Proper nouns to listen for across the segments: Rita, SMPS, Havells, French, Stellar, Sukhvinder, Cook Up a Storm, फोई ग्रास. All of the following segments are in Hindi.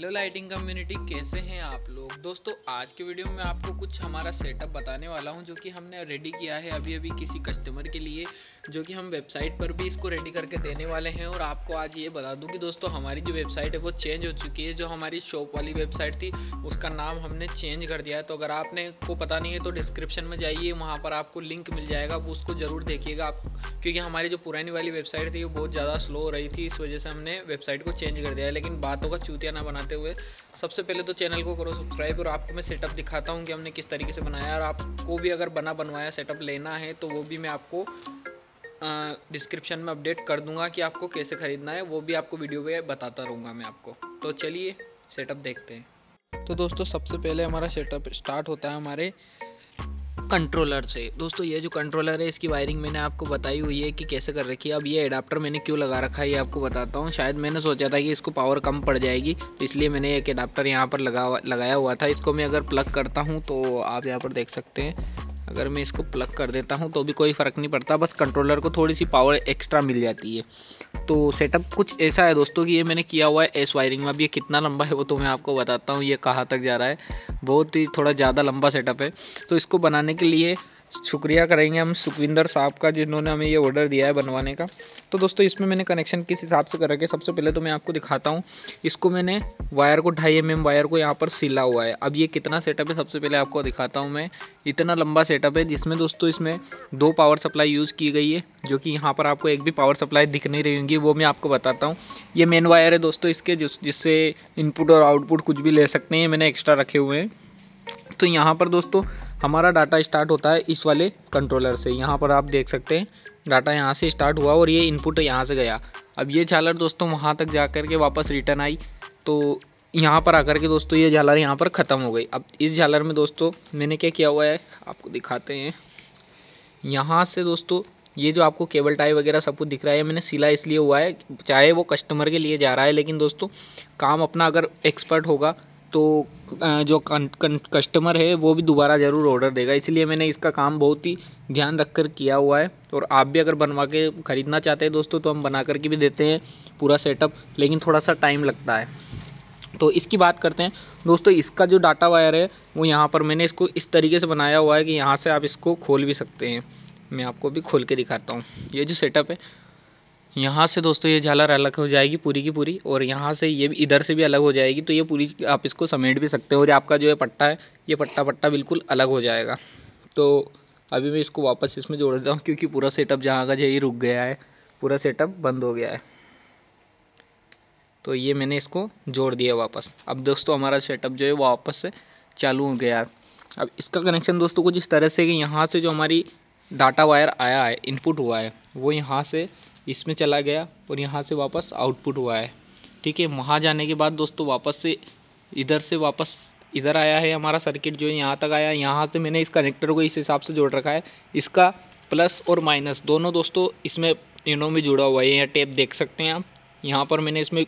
हेलो लाइटिंग कम्युनिटी, कैसे हैं आप लोग। दोस्तों आज के वीडियो में आपको कुछ हमारा सेटअप बताने वाला हूं जो कि हमने रेडी किया है अभी अभी किसी कस्टमर के लिए, जो कि हम वेबसाइट पर भी इसको रेडी करके देने वाले हैं। और आपको आज ये बता दूं कि दोस्तों हमारी जो वेबसाइट है वो चेंज हो चुकी है। जो हमारी शॉप वाली वेबसाइट थी उसका नाम हमने चेंज कर दिया है। तो अगर आपने को पता नहीं है तो डिस्क्रिप्शन में जाइए, वहाँ पर आपको लिंक मिल जाएगा, वो उसको ज़रूर देखिएगा आप, क्योंकि हमारी जो पुरानी वाली वेबसाइट थी वो बहुत ज़्यादा स्लो हो रही थी, इस वजह से हमने वेबसाइट को चेंज कर दिया है। लेकिन बातों का चूतिया ना बनाते हुए सबसे पहले तो चैनल को करो सब्सक्राइब, और आपको मैं सेटअप दिखाता हूँ कि हमने किस तरीके से बनाया। और आपको भी अगर बना बनवाया सेटअप लेना है तो वो भी मैं आपको डिस्क्रिप्शन में अपडेट कर दूंगा कि आपको कैसे ख़रीदना है, वो भी आपको वीडियो पे बताता रहूँगा मैं आपको। तो चलिए सेटअप देखते हैं। तो दोस्तों सबसे पहले हमारा सेटअप स्टार्ट होता है हमारे कंट्रोलर से। दोस्तों ये जो कंट्रोलर है इसकी वायरिंग मैंने आपको बताई हुई है कि कैसे कर रखी है। अब ये एडाप्टर मैंने क्यों लगा रखा है ये आपको बताता हूँ। शायद मैंने सोचा था कि इसको पावर कम पड़ जाएगी, तो इसलिए मैंने एक एडाप्टर यहाँ पर लगाया हुआ था। इसको मैं अगर प्लग करता हूँ तो आप यहाँ पर देख सकते हैं, अगर मैं इसको प्लग कर देता हूँ तो भी कोई फ़र्क नहीं पड़ता, बस कंट्रोलर को थोड़ी सी पावर एक्स्ट्रा मिल जाती है। तो सेटअप कुछ ऐसा है दोस्तों कि ये मैंने किया हुआ है एस वायरिंग में। अब ये कितना लंबा है वो तो मैं आपको बताता हूँ, ये कहाँ तक जा रहा है, बहुत ही थोड़ा ज़्यादा लंबा सेटअप है। तो इसको बनाने के लिए शुक्रिया करेंगे हम सुखविंदर साहब का, जिन्होंने हमें ये ऑर्डर दिया है बनवाने का। तो दोस्तों इसमें मैंने कनेक्शन किस हिसाब से कर रखे, सबसे पहले तो मैं आपको दिखाता हूँ। इसको मैंने वायर को 2.5 mm वायर को यहाँ पर सिला हुआ है। अब ये कितना सेटअप है सबसे पहले आपको दिखाता हूँ मैं। इतना लंबा सेटअप है जिसमें दोस्तों इसमें 2 पावर सप्लाई यूज़ की गई है, जो कि यहाँ पर आपको एक भी पावर सप्लाई दिख नहीं रही होंगी, वो मैं आपको बताता हूँ। ये मेन वायर है दोस्तों इसके, जिससे इनपुट और आउटपुट कुछ भी ले सकते हैं, मैंने एक्स्ट्रा रखे हुए हैं। तो यहाँ पर दोस्तों हमारा डाटा स्टार्ट होता है इस वाले कंट्रोलर से। यहाँ पर आप देख सकते हैं डाटा यहाँ से स्टार्ट हुआ और ये इनपुट यहाँ से गया। अब ये झालर दोस्तों वहाँ तक जा कर के वापस रिटर्न आई, तो यहाँ पर आकर के दोस्तों ये झालर यहाँ पर ख़त्म हो गई। अब इस झालर में दोस्तों मैंने क्या किया हुआ है आपको दिखाते हैं। यहाँ से दोस्तों ये जो आपको केबल टाई वगैरह सब कुछ दिख रहा है, मैंने सिला इसलिए हुआ है, चाहे वो कस्टमर के लिए जा रहा है, लेकिन दोस्तों काम अपना अगर एक्सपर्ट होगा तो जो कस्टमर है वो भी दोबारा ज़रूर ऑर्डर देगा, इसलिए मैंने इसका काम बहुत ही ध्यान रखकर किया हुआ है। और आप भी अगर बनवा के ख़रीदना चाहते हैं दोस्तों तो हम बना करके भी देते हैं पूरा सेटअप, लेकिन थोड़ा सा टाइम लगता है। तो इसकी बात करते हैं दोस्तों, इसका जो डाटा वायर है वो यहाँ पर मैंने इसको इस तरीके से बनाया हुआ है कि यहाँ से आप इसको खोल भी सकते हैं, मैं आपको भी खोल के दिखाता हूँ। ये जो सेटअप है यहाँ से दोस्तों ये झालर अलग हो जाएगी पूरी की पूरी, और यहाँ से ये इधर से भी अलग हो जाएगी, तो ये पूरी आप इसको समेट भी सकते हो। और आपका जो पट्टा है ये पट्टा बिल्कुल अलग हो जाएगा। तो अभी मैं इसको वापस इसमें जोड़ देता हूँ, क्योंकि पूरा सेटअप जहाँ का यही रुक गया है, पूरा सेटअप बंद हो गया है। तो ये मैंने इसको जोड़ दिया वापस। अब दोस्तों हमारा सेटअप जो है वो वापस से चालू हो गया है। अब इसका कनेक्शन दोस्तों कुछ इस तरह से कि यहाँ से जो हमारी डाटा वायर आया है इनपुट हुआ है वो यहाँ से इसमें चला गया और यहाँ से वापस आउटपुट हुआ है, ठीक है। वहाँ जाने के बाद दोस्तों वापस से वापस इधर आया है हमारा सर्किट जो है यहाँ तक आया। यहाँ से मैंने इस कनेक्टर को इस हिसाब से जोड़ रखा है, इसका प्लस और माइनस दोनों दोस्तों इसमें इनों में जुड़ा हुआ है। यहाँ टेप देख सकते हैं आप, यहाँ पर मैंने इसमें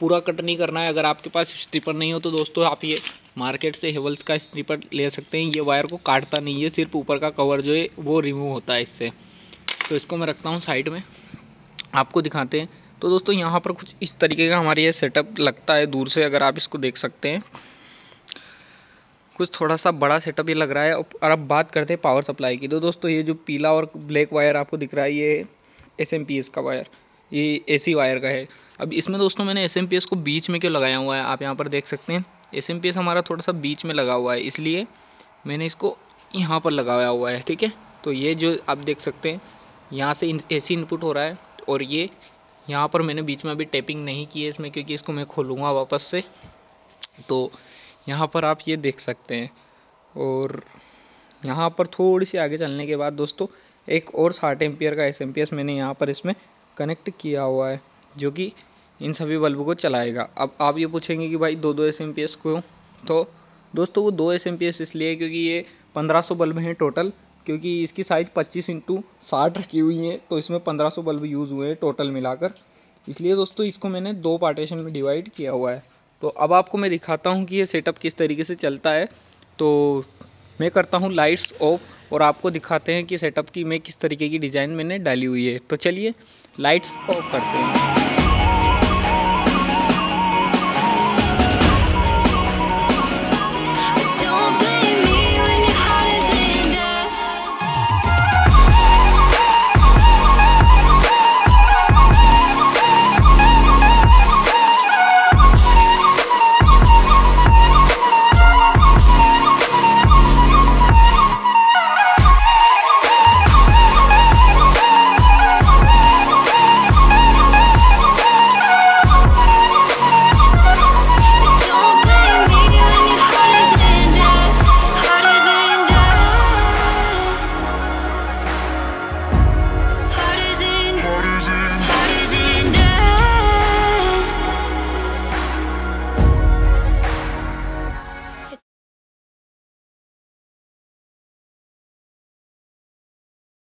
पूरा कट नहीं करना है। अगर आपके पास स्ट्रिपर नहीं हो तो दोस्तों आप ये मार्केट से हेवल्स का स्ट्रिपर ले सकते हैं, ये वायर को काटता नहीं है, सिर्फ ऊपर का कवर जो है वो रिमूव होता है इससे। तो इसको मैं रखता हूँ साइड में, आपको दिखाते हैं। तो दोस्तों यहाँ पर कुछ इस तरीके का हमारे ये सेटअप लगता है दूर से, अगर आप इसको देख सकते हैं, कुछ थोड़ा सा बड़ा सेटअप ये लग रहा है। और अब बात करते हैं पावर सप्लाई की। तो दोस्तों ये जो पीला और ब्लैक वायर आपको दिख रहा है ये SMPS का वायर, ये AC वायर का है। अब इसमें दोस्तों मैंने SMPS को बीच में क्यों लगाया हुआ है आप यहाँ पर देख सकते हैं। SMPS हमारा थोड़ा सा बीच में लगा हुआ है, इसलिए मैंने इसको यहाँ पर लगाया हुआ है, ठीक है। तो ये जो आप देख सकते हैं यहाँ से AC इनपुट हो रहा है, और ये यहाँ पर मैंने बीच में अभी टैपिंग नहीं की है इसमें, क्योंकि इसको मैं खोलूँगा वापस से। तो यहाँ पर आप ये देख सकते हैं। और यहाँ पर थोड़ी सी आगे चलने के बाद दोस्तों एक और 60 एम्पियर का SMPS मैंने यहाँ पर इसमें कनेक्ट किया हुआ है, जो कि इन सभी बल्ब को चलाएगा। अब आप ये पूछेंगे कि भाई 2-2 SMPS क्यों? तो दोस्तों वो 2 SMPS इसलिए क्योंकि ये 1500 बल्ब हैं टोटल, क्योंकि इसकी साइज़ 25x60 रखी हुई है, तो इसमें 1500 बल्ब यूज़ हुए हैं टोटल मिलाकर, इसलिए दोस्तों इसको मैंने 2 पार्टीशन में डिवाइड किया हुआ है। तो अब आपको मैं दिखाता हूँ कि ये सेटअप किस तरीके से चलता है। तो मैं करता हूँ लाइट्स ऑफ और आपको दिखाते हैं कि सेटअप की मैं किस तरीके की डिज़ाइन मैंने डाली हुई है। तो चलिए लाइट्स ऑफ करते हैं।